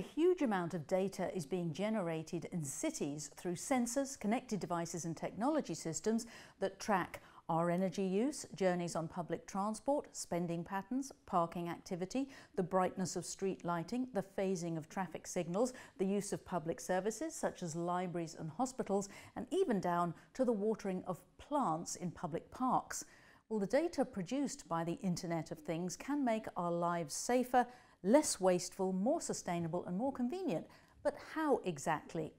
A huge amount of data is being generated in cities through sensors, connected devices and technology systems that track our energy use, journeys on public transport, spending patterns, parking activity, the brightness of street lighting, the phasing of traffic signals, the use of public services such as libraries and hospitals, and even down to the watering of plants in public parks. Well, the data produced by the Internet of Things can make our lives safer, less wasteful, more sustainable and more convenient. But how exactly?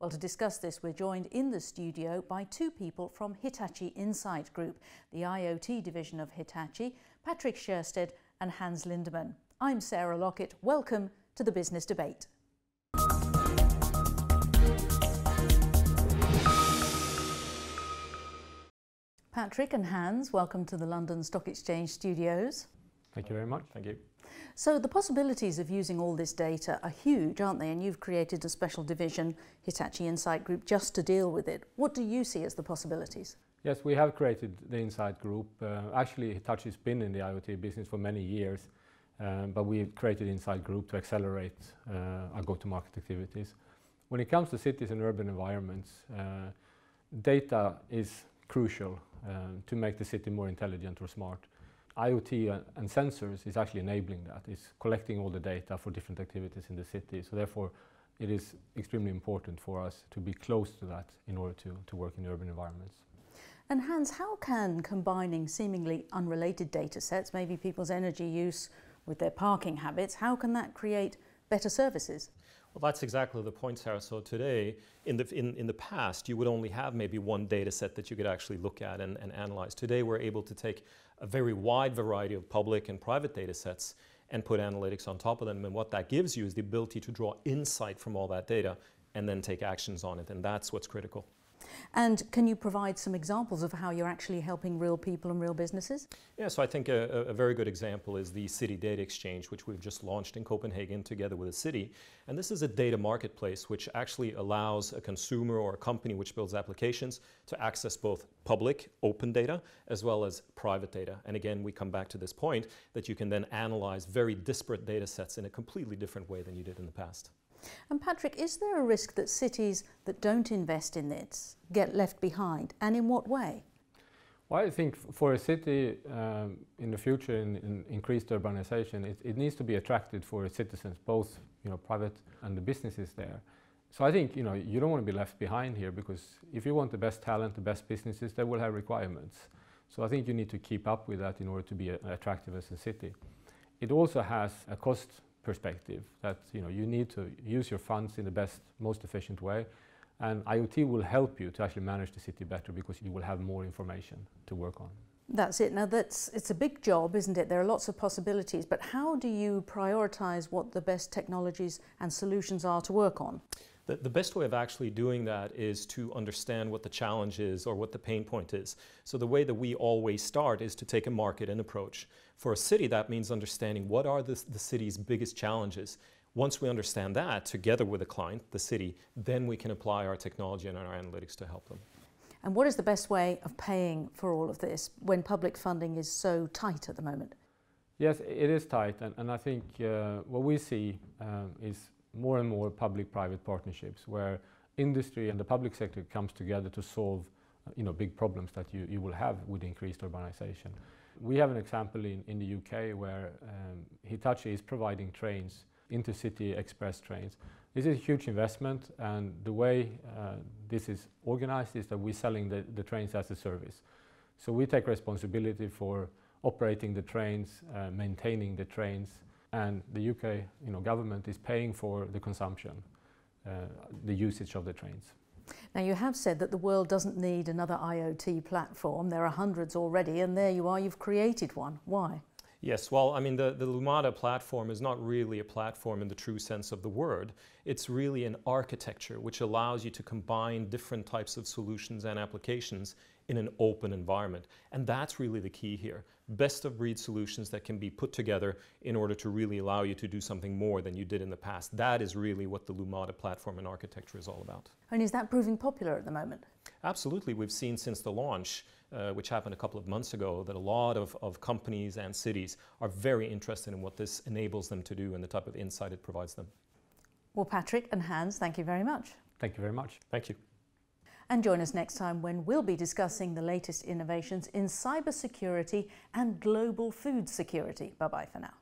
Well, to discuss this, we're joined in the studio by two people from Hitachi Insight Group, the IoT division of Hitachi, Patrick Sjostedt and Hans Lindemann. I'm Sarah Lockett. Welcome to the Business Debate. Patrick and Hans, welcome to the London Stock Exchange Studios. Thank you very much. Thank you. So the possibilities of using all this data are huge, aren't they? And you've created a special division, Hitachi Insight Group, just to deal with it. What do you see as the possibilities? Yes, we have created the Insight Group. Actually, Hitachi's been in the IoT business for many years, but we've created Insight Group to accelerate our go-to-market activities. When it comes to cities and urban environments, data is crucial to make the city more intelligent or smart. IoT and sensors is actually enabling that. It's collecting all the data for different activities in the city. So therefore, it is extremely important for us to be close to that in order to work in urban environments. And Hans, how can combining seemingly unrelated data sets, maybe people's energy use with their parking habits, how can that create better services? Well, that's exactly the point, Sarah. So today, in the past, you would only have maybe one data set that you could actually look at and analyze. Today, we're able to take a very wide variety of public and private data sets and put analytics on top of them. And what that gives you is the ability to draw insight from all that data and then take actions on it. And that's what's critical. And can you provide some examples of how you're actually helping real people and real businesses? Yeah, so I think a very good example is the City Data Exchange, which we've just launched in Copenhagen together with the city. And this is a data marketplace which actually allows a consumer or a company which builds applications to access both public, open data, as well as private data. And again, we come back to this point that you can then analyze very disparate data sets in a completely different way than you did in the past. And Patrick, is there a risk that cities that don't invest in this get left behind, and in what way? Well, I think for a city in the future, in increased urbanization, it needs to be attracted for its citizens, both private and the businesses there. So I think you don't want to be left behind here, because if you want the best talent, the best businesses, they will have requirements. So I think you need to keep up with that in order to be attractive as a city. It also has a cost perspective that you need to use your funds in the best, most efficient way, and IoT will help you to actually manage the city better because you will have more information to work on. That's it. Now it's a big job, isn't it? There are lots of possibilities, but how do you prioritize what the best technologies and solutions are to work on? The best way of actually doing that is to understand what the challenge is or what the pain point is. So the way that we always start is to take a market and approach. For a city, that means understanding what are the city's biggest challenges. Once we understand that, together with the client, the city, then we can apply our technology and our analytics to help them. And what is the best way of paying for all of this when public funding is so tight at the moment? Yes, it is tight, and I think what we see is more and more public-private partnerships where industry and the public sector comes together to solve big problems that you will have with increased urbanization. We have an example in the UK where Hitachi is providing trains, intercity express trains. This is a huge investment, and the way this is organized is that we're selling the trains as a service. So we take responsibility for operating the trains, maintaining the trains, and the UK government is paying for the consumption, the usage of the trains. Now you have said that the world doesn't need another IoT platform. There are hundreds already, and there you are, you've created one. Why? Yes, well, I mean, the Lumada platform is not really a platform in the true sense of the word. It's really an architecture which allows you to combine different types of solutions and applications in an open environment. And that's really the key here. Best of breed solutions that can be put together in order to really allow you to do something more than you did in the past. That is really what the Lumada platform and architecture is all about. And is that proving popular at the moment? Absolutely. We've seen since the launch, which happened a couple of months ago, that a lot of companies and cities are very interested in what this enables them to do and the type of insight it provides them. Well, Patrick and Hans, thank you very much. Thank you very much. Thank you. And join us next time when we'll be discussing the latest innovations in cybersecurity and global food security. Bye-bye for now.